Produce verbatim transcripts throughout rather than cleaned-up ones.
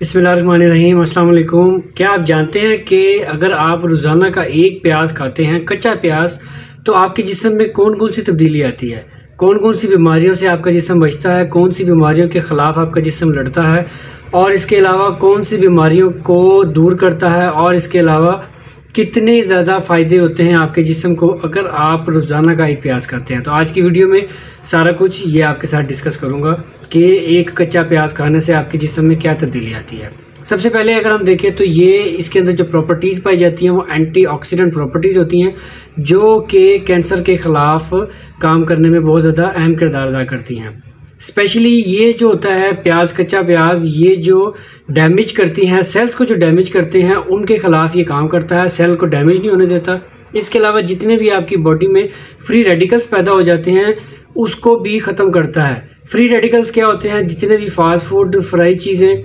बिस्मिल्लाहिर्रहमानिर्रहीम। अस्सलाम वालेकुम। क्या आप जानते हैं कि अगर आप रोज़ाना का एक प्याज खाते हैं, कच्चा प्याज, तो आपके जिस्म में कौन कौन सी तब्दीली आती है, कौन कौन सी बीमारियों से आपका जिस्म बचता है, कौन सी बीमारियों के ख़िलाफ़ आपका जिस्म लड़ता है, और इसके अलावा कौन सी बीमारियों को दूर करता है, और इसके अलावा कितने ज़्यादा फ़ायदे होते हैं आपके जिस्म को अगर आप रोज़ाना का एक प्याज खाते हैं। तो आज की वीडियो में सारा कुछ ये आपके साथ डिस्कस करूँगा कि एक कच्चा प्याज खाने से आपके जिस्म में क्या तब्दीली आती है। सबसे पहले अगर हम देखें तो ये इसके अंदर जो प्रॉपर्टीज़ पाई जाती हैं वो एंटीऑक्सीडेंट प्रॉपर्टीज़ होती हैं, जो कि कैंसर के ख़िलाफ़ काम करने में बहुत ज़्यादा अहम किरदार अदा करती हैं। स्पेशली ये जो होता है प्याज, कच्चा प्याज, ये जो डैमेज करती हैं सेल्स को, जो डैमेज करते हैं उनके ख़िलाफ़ ये काम करता है, सेल को डैमेज नहीं होने देता। इसके अलावा जितने भी आपकी बॉडी में फ्री रेडिकल्स पैदा हो जाते हैं उसको भी ख़त्म करता है। फ्री रेडिकल्स क्या होते हैं? जितने भी फास्ट फूड, फ्राई चीज़ें,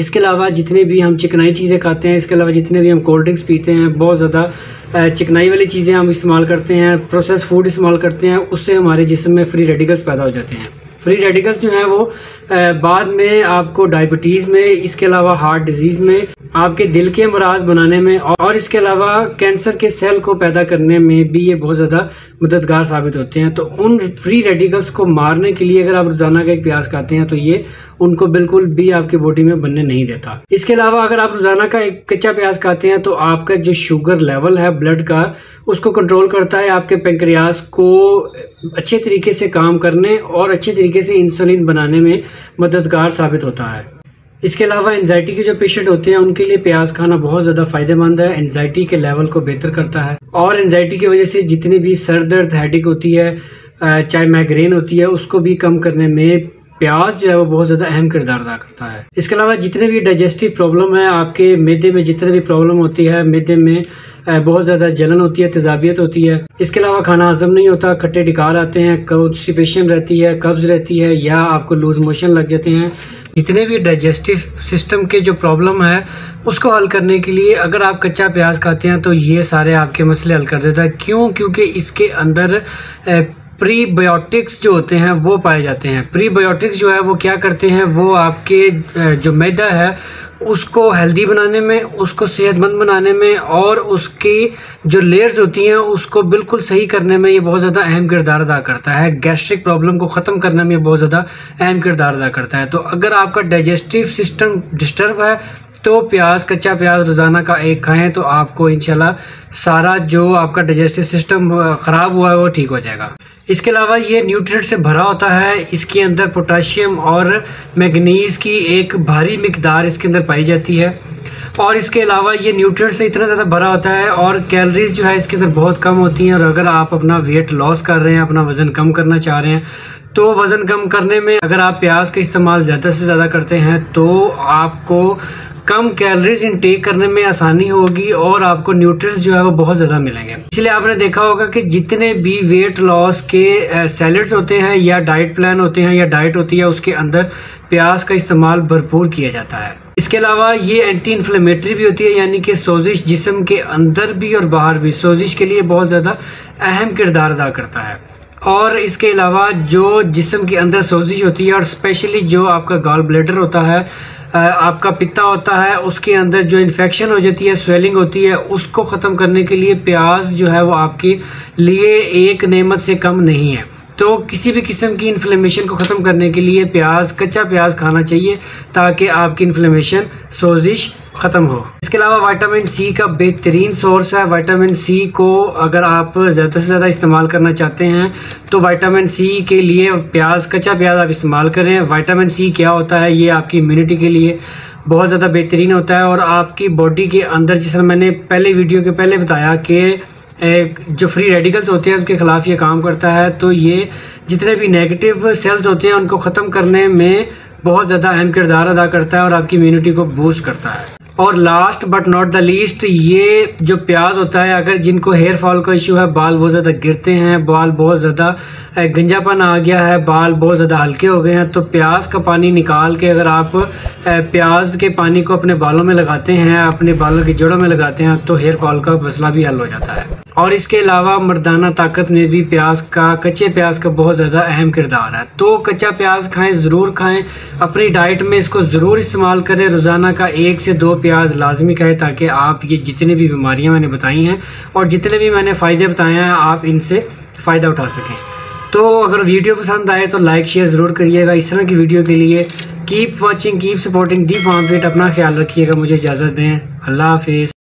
इसके अलावा जितने भी हम चिकनाई चीज़ें खाते हैं, इसके अलावा जितने भी हम कोल्ड ड्रिंक्स पीते हैं, बहुत ज़्यादा चिकनाई वाली चीज़ें हम इस्तेमाल करते हैं, प्रोसेस फूड इस्तेमाल करते हैं, उससे हमारे जिस्म में फ्री रेडिकल्स पैदा हो जाते हैं। फ्री रेडिकल्स जो हैं वो बाद में आपको डायबिटीज़ में, इसके अलावा हार्ट डिजीज़ में, आपके दिल के अमराज बनाने में, और इसके अलावा कैंसर के सेल को पैदा करने में भी ये बहुत ज़्यादा मददगार साबित होते हैं। तो उन फ्री रेडिकल्स को मारने के लिए अगर आप रोज़ाना का एक प्याज खाते हैं तो ये उनको बिल्कुल भी आपकी बॉडी में बनने नहीं देता। इसके अलावा अगर आप रोज़ाना का एक कच्चा प्याज खाते हैं तो आपका जो शुगर लेवल है ब्लड का, उसको कंट्रोल करता है, आपके पेंक्रियास को अच्छे तरीके से काम करने और अच्छे तरीके से इंसुलिन बनाने में मददगार साबित होता है। इसके अलावा एंजाइटी के जो पेशेंट होते हैं उनके लिए प्याज खाना बहुत ज़्यादा फ़ायदेमंद है। एंजाइटी के लेवल को बेहतर करता है, और एंजाइटी की वजह से जितनी भी सर दर्द, हेडेक होती है, चाहे माइग्रेन होती है, उसको भी कम करने में प्याज जो है वो बहुत ज़्यादा अहम किरदार अदा करता है। इसके अलावा जितने भी डाइजेस्टिव प्रॉब्लम है, आपके मैदे में जितने भी प्रॉब्लम होती है, मैदे में बहुत ज़्यादा जलन होती है, तेजाबियत होती है, इसके अलावा खाना हजम नहीं होता, खट्टे डकार आते हैं, कॉन्स्टिपेशन रहती है, कब्ज़ रहती है, या आपको लूज मोशन लग जाते हैं, जितने भी डाइजेस्टिव सिस्टम के जो प्रॉब्लम है उसको हल करने के लिए अगर आप कच्चा प्याज खाते हैं तो ये सारे आपके मसले हल कर देता है। क्यों? क्योंकि इसके अंदर प्रीबायोटिक्स जो होते हैं वो पाए जाते हैं। प्रीबायोटिक्स जो है वो क्या करते हैं? वो आपके जो मैदा है उसको हेल्दी बनाने में, उसको सेहतमंद बनाने में, और उसकी जो लेयर्स होती हैं उसको बिल्कुल सही करने में ये बहुत ज़्यादा अहम किरदार अदा करता है। गैस्ट्रिक प्रॉब्लम को ख़त्म करने में बहुत ज़्यादा अहम किरदार अदा करता है। तो अगर आपका डाइजेस्टिव सिस्टम डिस्टर्ब है तो प्याज, कच्चा प्याज रोज़ाना का एक खाएं तो आपको इंशाल्लाह सारा जो आपका डाइजेस्टिव सिस्टम ख़राब हुआ है वो ठीक हो जाएगा। इसके अलावा ये न्यूट्रिएंट से भरा होता है, इसके अंदर पोटाशियम और मैग्नीज़ की एक भारी मिकदार इसके अंदर पाई जाती है, और इसके अलावा ये न्यूट्रिएंट से इतना ज़्यादा भरा होता है और कैलोरीज़ जो है इसके अंदर बहुत कम होती हैं। और अगर आप अपना वेट लॉस कर रहे हैं, अपना वज़न कम करना चाह रहे हैं, तो वज़न कम करने में अगर आप प्याज का इस्तेमाल ज़्यादा से ज़्यादा करते हैं तो आपको कम कैलोरीज इंटेक करने में आसानी होगी और आपको न्यूट्रिएंट्स जो है वो बहुत ज़्यादा मिलेंगे। इसलिए आपने देखा होगा कि जितने भी वेट लॉस के सैलेड्स होते हैं या डाइट प्लान होते हैं या डाइट होती है उसके अंदर प्याज का इस्तेमाल भरपूर किया जाता है। इसके अलावा ये एंटी इन्फ्लेमेटरी भी होती है, यानी कि सोजिश जिस्म के अंदर भी और बाहर भी सोजिश के लिए बहुत ज़्यादा अहम किरदार अदा करता है। और इसके अलावा जो जिस्म के अंदर सोजिश होती है, और स्पेशली जो आपका गॉल ब्लैडर होता है, आपका पित्ता होता है, उसके अंदर जो इन्फेक्शन हो जाती है, स्वेलिंग होती है, उसको ख़त्म करने के लिए प्याज जो है वो आपके लिए एक नेमत से कम नहीं है। तो किसी भी किस्म की इन्फ्लेमेशन को ख़त्म करने के लिए प्याज, कच्चा प्याज खाना चाहिए ताकि आपकी इन्फ्लेमेशन, सोजिश ख़त्म हो। इसके अलावा विटामिन सी का बेहतरीन सोर्स है। विटामिन सी को अगर आप ज़्यादा से ज़्यादा इस्तेमाल करना चाहते हैं तो विटामिन सी के लिए प्याज, कच्चा प्याज आप इस्तेमाल करें। विटामिन सी क्या होता है? ये आपकी इम्यूनिटी के लिए बहुत ज़्यादा बेहतरीन होता है, और आपकी बॉडी के अंदर, जैसा मैंने पहले वीडियो के पहले बताया कि जो फ्री रेडिकल्स होते हैं उसके ख़िलाफ़ ये काम करता है। तो ये जितने भी नेगेटिव सेल्स होते हैं उनको ख़त्म करने में बहुत ज़्यादा अहम किरदार अदा करता है और आपकी इम्यूनिटी को बूस्ट करता है। और last but not the least, ये जो प्याज होता है, अगर जिनको हेयर फॉल का इशू है, बाल बहुत ज़्यादा गिरते हैं, बाल बहुत ज़्यादा गंजापन आ गया है, बाल बहुत ज़्यादा हल्के हो गए हैं, तो प्याज का पानी निकाल के अगर आप प्याज के पानी को अपने बालों में लगाते हैं, अपने बालों की जड़ों में लगाते हैं, तो हेयर फॉल का मसला भी हल हो जाता है। और इसके अलावा मर्दाना ताकत में भी प्याज का, कच्चे प्याज का बहुत ज़्यादा अहम किरदार है। तो कच्चा प्याज खाएं, ज़रूर खाएं, अपनी डाइट में इसको ज़रूर इस्तेमाल करें। रोज़ाना का एक से दो प्याज लाजमी खाएं, ताकि आप ये जितनी भी बीमारियां मैंने बताई हैं और जितने भी मैंने फ़ायदे बताए हैं, आप इनसे फ़ायदा उठा सकें। तो अगर वीडियो पसंद आए तो लाइक शेयर ज़रूर करिएगा। इस तरह की वीडियो के लिए keep watching, keep supporting the फार्मफिट। अपना ख्याल रखिएगा, मुझे इजाज़त दें, अल्लाह हाफिज़।